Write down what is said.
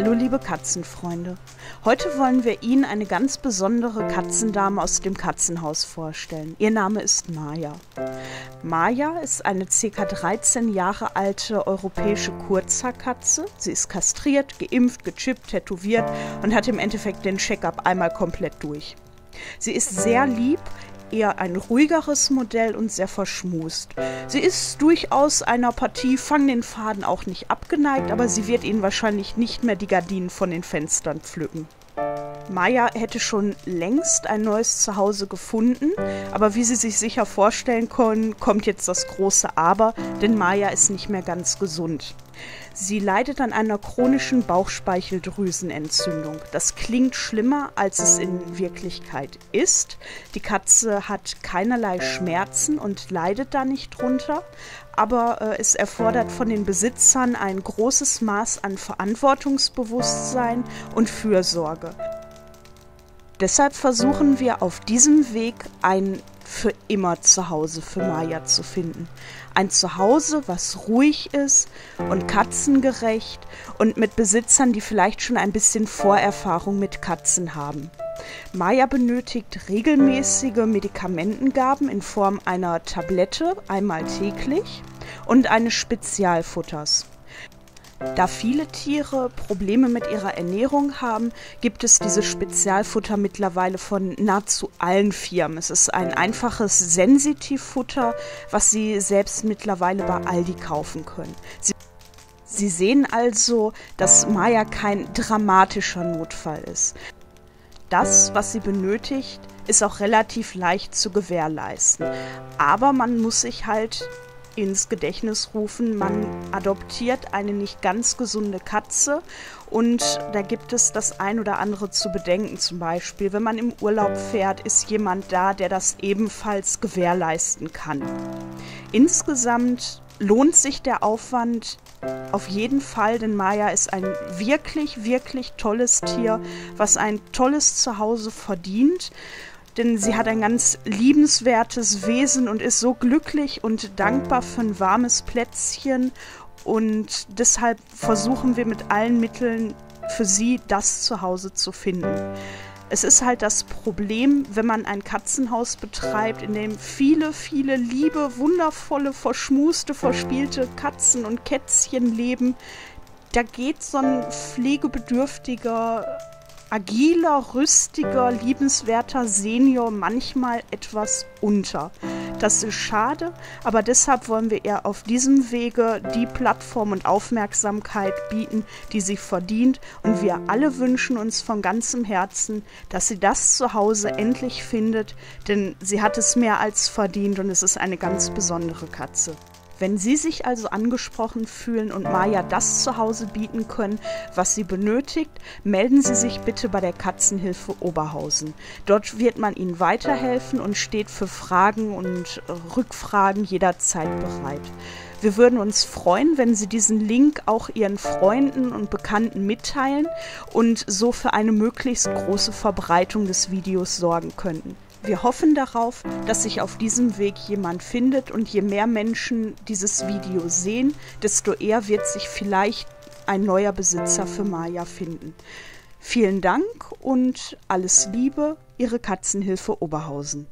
Hallo liebe Katzenfreunde, heute wollen wir Ihnen eine ganz besondere Katzendame aus dem Katzenhaus vorstellen. Ihr Name ist Maya. Maya ist eine ca. 13 Jahre alte europäische Kurzhaarkatze. Sie ist kastriert, geimpft, gechippt, tätowiert und hat im Endeffekt den Check-up einmal komplett durch. Sie ist sehr lieb, eher ein ruhigeres Modell und sehr verschmust. Sie ist durchaus einer Partie Fang den Faden auch nicht abgeneigt, aber sie wird Ihnen wahrscheinlich nicht mehr die Gardinen von den Fenstern pflücken. Maya hätte schon längst ein neues Zuhause gefunden, aber wie Sie sich sicher vorstellen können, kommt jetzt das große Aber, denn Maya ist nicht mehr ganz gesund. Sie leidet an einer chronischen Bauchspeicheldrüsenentzündung. Das klingt schlimmer, als es in Wirklichkeit ist. Die Katze hat keinerlei Schmerzen und leidet da nicht drunter, aber es erfordert von den Besitzern ein großes Maß an Verantwortungsbewusstsein und Fürsorge. Deshalb versuchen wir auf diesem Weg ein für immer Zuhause für Maya zu finden. Ein Zuhause, was ruhig ist und katzengerecht und mit Besitzern, die vielleicht schon ein bisschen Vorerfahrung mit Katzen haben. Maya benötigt regelmäßige Medikamentengaben in Form einer Tablette, einmal täglich, und eines Spezialfutters. Da viele Tiere Probleme mit ihrer Ernährung haben, gibt es dieses Spezialfutter mittlerweile von nahezu allen Firmen. Es ist ein einfaches Sensitivfutter, was Sie selbst mittlerweile bei Aldi kaufen können. Sie sehen also, dass Maya kein dramatischer Notfall ist. Das, was sie benötigt, ist auch relativ leicht zu gewährleisten. Aber man muss sich halt ins Gedächtnis rufen, man adoptiert eine nicht ganz gesunde Katze und da gibt es das ein oder andere zu bedenken. Zum Beispiel, wenn man im Urlaub fährt, ist jemand da, der das ebenfalls gewährleisten kann. Insgesamt lohnt sich der Aufwand auf jeden Fall, denn Maya ist ein wirklich, wirklich tolles Tier, was ein tolles Zuhause verdient. Denn sie hat ein ganz liebenswertes Wesen und ist so glücklich und dankbar für ein warmes Plätzchen. Und deshalb versuchen wir mit allen Mitteln für sie das Zuhause zu finden. Es ist halt das Problem, wenn man ein Katzenhaus betreibt, in dem viele, viele liebe, wundervolle, verschmuste, verspielte Katzen und Kätzchen leben. Da geht so ein pflegebedürftiger, agiler, rüstiger, liebenswerter Senior manchmal etwas unter. Das ist schade, aber deshalb wollen wir ihr auf diesem Wege die Plattform und Aufmerksamkeit bieten, die sie verdient. Und wir alle wünschen uns von ganzem Herzen, dass sie das Zuhause endlich findet, denn sie hat es mehr als verdient und es ist eine ganz besondere Katze. Wenn Sie sich also angesprochen fühlen und Maya das Zuhause bieten können, was sie benötigt, melden Sie sich bitte bei der Katzenhilfe Oberhausen. Dort wird man Ihnen weiterhelfen und steht für Fragen und Rückfragen jederzeit bereit. Wir würden uns freuen, wenn Sie diesen Link auch Ihren Freunden und Bekannten mitteilen und so für eine möglichst große Verbreitung des Videos sorgen könnten. Wir hoffen darauf, dass sich auf diesem Weg jemand findet und je mehr Menschen dieses Video sehen, desto eher wird sich vielleicht ein neuer Besitzer für Maya finden. Vielen Dank und alles Liebe, Ihre Katzenhilfe Oberhausen.